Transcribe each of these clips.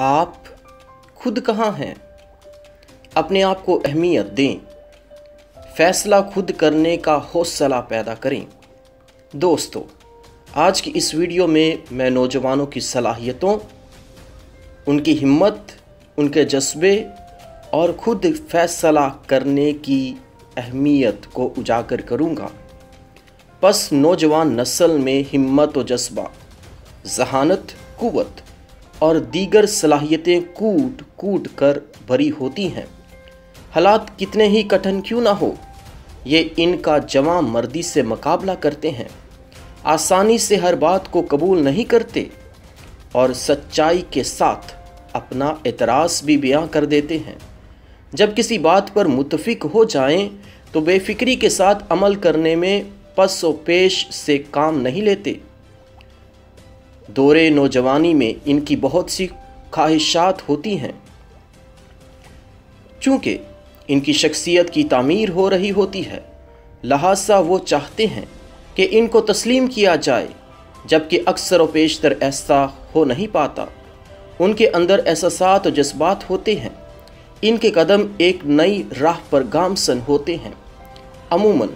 आप खुद कहाँ हैं। अपने आप को अहमियत दें, फैसला खुद करने का हौसला पैदा करें। दोस्तों, आज की इस वीडियो में मैं नौजवानों की सलाहियतों, उनकी हिम्मत, उनके जज्बे और खुद फैसला करने की अहमियत को उजागर करूंगा। बस नौजवान नस्ल में हिम्मत और जज्बा, जहानत, कुव्वत और दीगर सलाहियतें कूट कूट कर भरी होती हैं। हालात कितने ही कठिन क्यों ना हो, ये इनका जवां मर्दी से मुकाबला करते हैं, आसानी से हर बात को कबूल नहीं करते और सच्चाई के साथ अपना एतराज़ भी बयां कर देते हैं। जब किसी बात पर मुतफिक हो जाएं तो बेफिक्री के साथ अमल करने में पसो पेश से काम नहीं लेते। दौरे नौजवानी में इनकी बहुत सी ख्वाहिशात होती हैं। चूँकि इनकी शख्सियत की तामीर हो रही होती है, लिहाजा वो चाहते हैं कि इनको तस्लीम किया जाए, जबकि अक्सर व पेशतर ऐसा हो नहीं पाता। उनके अंदर एहसासात और जज्बात होते हैं। इनके कदम एक नई राह पर गामसन होते हैं। अमूमन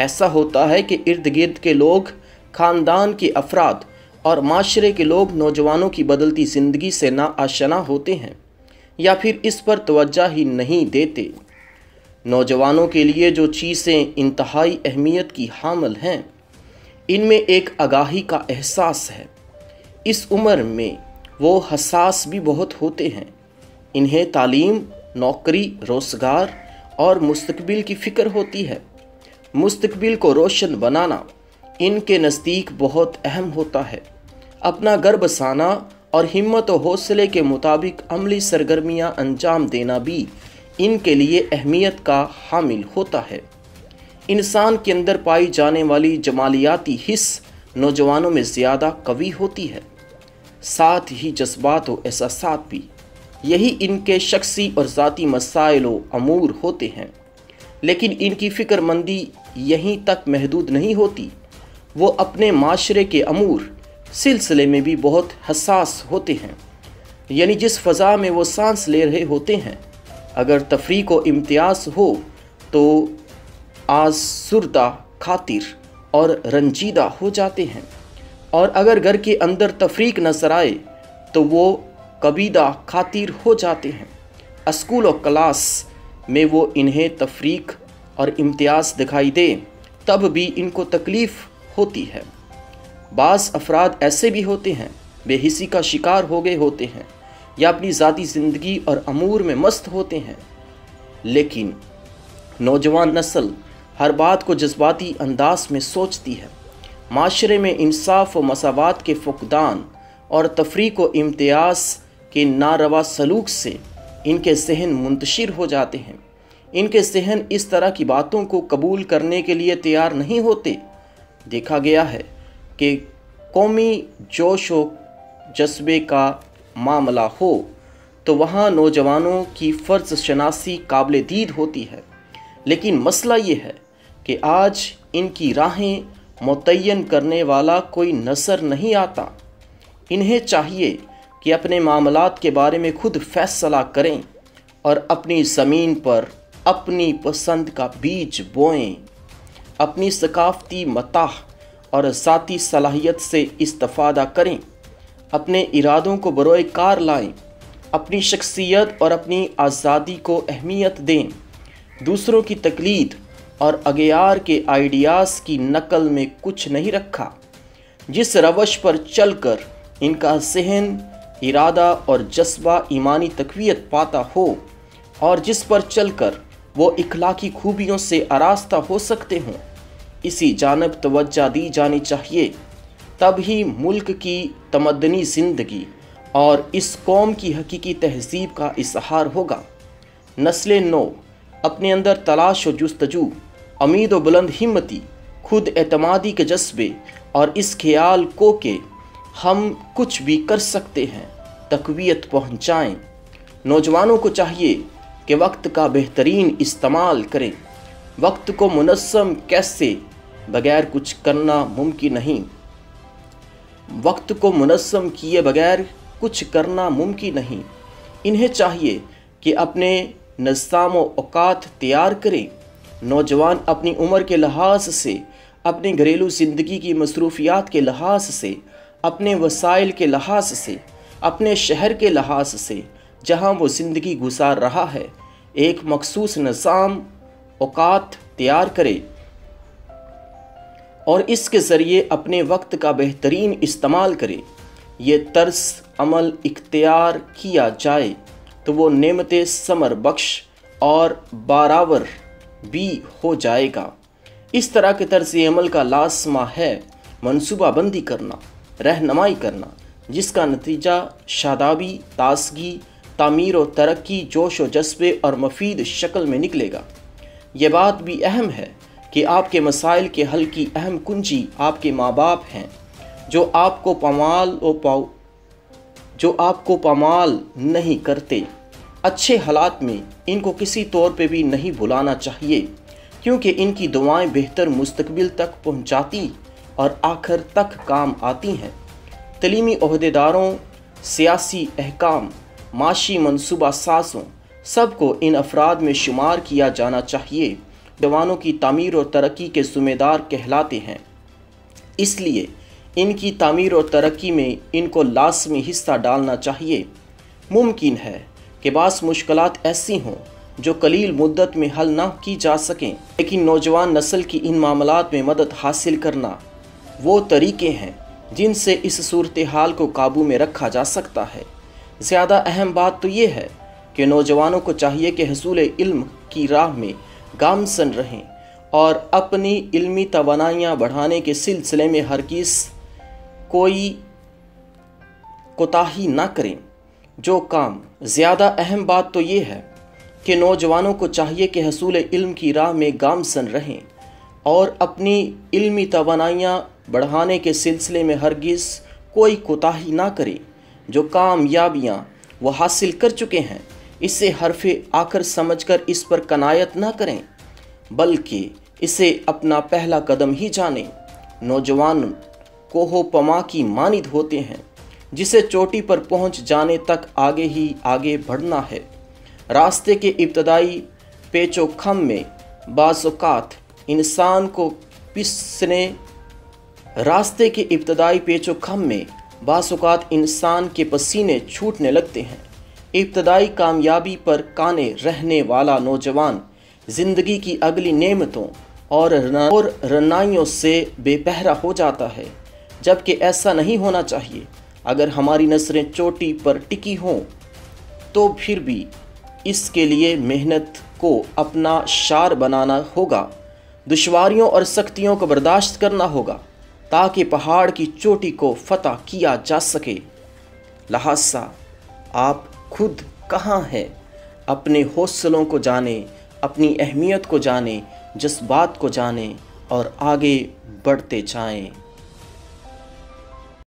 ऐसा होता है कि इर्द गिर्द के लोग, ख़ानदान के अफराद और माशरे के लोग नौजवानों की बदलती ज़िंदगी से नाआशना होते हैं या फिर इस पर तवज्जो ही नहीं देते। नौजवानों के लिए जो चीज़ें इंतहाई अहमियत की हामिल हैं, इनमें एक आगाही का एहसास है। इस उम्र में वो हसास भी बहुत होते हैं। इन्हें तालीम, नौकरी, रोज़गार और मुस्तकबिल की फ़िक्र होती है। मुस्तकबिल को रोशन बनाना इनके नज़दीक बहुत अहम होता है। अपना घर बसाना और हिम्मत और हौसले के मुताबिक अमली सरगर्मियाँ अंजाम देना भी इनके लिए अहमियत का हामिल होता है। इंसान के अंदर पाई जाने वाली जमालियाती हिस्स नौजवानों में ज़्यादा कवी होती है, साथ ही जज्बात और एहसासात भी। यही इनके शख्सी और ज़ाती मसाइल व अमूर होते हैं, लेकिन इनकी फ़िक्रमंदी यहीं तक महदूद नहीं होती। वो अपने माशरे के अमूर सिलसिले में भी बहुत हसास होते हैं, यानी जिस फ़ज़ा में वो सांस ले रहे होते हैं, अगर तफरीक व इम्तियाज़ हो तो आज़ुर्दा, खातिर और रंजीदा हो जाते हैं, और अगर घर के अंदर तफरीक नजर आए तो वो कबीदा, खातिर हो जाते हैं। स्कूल और क्लास में वो इन्हें तफरीक और इम्तियाज़ दिखाई दे तब भी इनको तकलीफ़ होती है। बाज़ अफराद ऐसे भी होते हैं, बेहिसी का शिकार हो गए होते हैं या अपनी ज़ाती ज़िंदगी और अमूर में मस्त होते हैं। लेकिन नौजवान नस्ल हर बात को जज्बाती अंदाज में सोचती है। माशरे में इंसाफ व मसावात के फुकदान और तफरीक व इम्तियाज़ के नारवा सलूक से इनके जहन मुंतशिर हो जाते हैं। इनके जहन इस तरह की बातों को कबूल करने के लिए तैयार नहीं होते। देखा गया है कि कौमी जोश व जज्बे का मामला हो तो वहाँ नौजवानों की फ़र्ज शनासी काबिल दीद होती है, लेकिन मसला ये है कि आज इनकी राहें मुतय्यन करने वाला कोई नज़र नहीं आता। इन्हें चाहिए कि अपने मामलात के बारे में खुद फैसला करें और अपनी ज़मीन पर अपनी पसंद का बीज बोएं। अपनी सकाफ़ती मताह और ज़ाती सलाहियत से इस्तिफ़ादा करें, अपने इरादों को बरोए कार लाएं, अपनी शख्सियत और अपनी आज़ादी को अहमियत दें। दूसरों की तकलीद और अगयार के आइडियाज़ की नकल में कुछ नहीं रखा। जिस रवश पर चलकर इनका जहन, इरादा और जज्बा ईमानी तक़वियत पाता हो और जिस पर चलकर वो इखलाकी खूबियों से आरास्ता हो सकते हों, इसी जानब तवज्जो दी जानी चाहिए। तब ही मुल्क की तमदनी ज़िंदगी और इस कौम की हकीकी तहजीब का इजहार होगा। नस्ल नौ अपने अंदर तलाश व जुस्तजू, अमीद व बुलंद हिम्मती, खुद एतमादी के जज्बे और इस ख्याल को कि हम कुछ भी कर सकते हैं तक़वियत पहुँचाएँ। नौजवानों को चाहिए कि वक्त का बेहतरीन इस्तेमाल करें। वक्त को मुनज़्ज़म कैसे, बगैर कुछ करना मुमकिन नहीं। वक्त को मुनज़्ज़म किए बगैर कुछ करना मुमकिन नहीं। इन्हें चाहिए कि अपने निज़ाम व औकात तैयार करें। नौजवान अपनी उम्र के लिहाज से, अपने घरेलू ज़िंदगी की मसरूफियात के लिहाज से, अपने वसाइल के लिहाज से, अपने शहर के लिहाज से जहां वो ज़िंदगी गुजार रहा है, एक मखसूस निज़ाम औकात तैयार करे और इसके ज़रिए अपने वक्त का बेहतरीन इस्तेमाल करे। ये तर्स अमल इख्तियार किया जाए तो वो नेमतें समर बख्श और बारावर भी हो जाएगा। इस तरह के तर्स अमल का लाज़िमा है मनसूबाबंदी करना, रहनुमाई करना, जिसका नतीजा शादाबी, ताजगी, तामीर और तरक्की, जोश व जज्बे और मफीद शक्ल में निकलेगा। ये बात भी अहम है कि आपके मसाइल के हल की अहम कुंजी आपके माँ बाप हैं, जो आपको पामाल नहीं करते। अच्छे हालात में इनको किसी तौर पे भी नहीं भुलाना चाहिए, क्योंकि इनकी दुआएं बेहतर मुस्तकबिल तक पहुंचाती और आखिर तक काम आती हैं। तलीमी ओहदेदारों, सियासी अहकाम, माशी मनसूबा सासों सबको इन अफराद में शुमार किया जाना चाहिए। जवानों की तामीर और तरक्की के ज़िम्मेदार कहलाते हैं, इसलिए इनकी तामीर और तरक्की में इनको लाज़मी हिस्सा डालना चाहिए। मुमकिन है कि बास मुश्किलात ऐसी हों जो कलील मुद्दत में हल ना की जा सकें, लेकिन नौजवान नस्ल की इन मामलात में मदद हासिल करना वो तरीके हैं जिनसे इस सूरत हाल को काबू में रखा जा सकता है। ज़्यादा अहम बात तो ये है कि नौजवानों को चाहिए कि हसूल इल्म की राह में गामसन रहें और अपनी इल्मी तवानाइयाँ बढ़ाने के सिलसिले में हरगिज़ कोई कोताही ना करें। जो कामयाबियाँ वो हासिल कर चुके हैं, इसे हरफ़े आखिर समझकर इस पर कनायत ना करें, बल्कि इसे अपना पहला कदम ही जानें। नौजवान कोहो पमा की मानिद होते हैं जिसे चोटी पर पहुंच जाने तक आगे ही आगे बढ़ना है। रास्ते के इब्तदाई पेचो खम में बाज़ौक़ात इंसान को पिसने इंसान के पसीने छूटने लगते हैं। इब्तदाई कामयाबी पर काने रहने वाला नौजवान ज़िंदगी की अगली नेमतों और रनाइयों से बेपहरा हो जाता है, जबकि ऐसा नहीं होना चाहिए। अगर हमारी नस्लें चोटी पर टिकी हों तो फिर भी इसके लिए मेहनत को अपना शार बनाना होगा, दुश्वारियों और सख्तियों को बर्दाश्त करना होगा ताकि पहाड़ की चोटी को फतह किया जा सके। लिहाजा आप खुद कहाँ हैं, अपने हौसलों को जानें, अपनी अहमियत को जानें, जज्बात को जानें और आगे बढ़ते जाएं।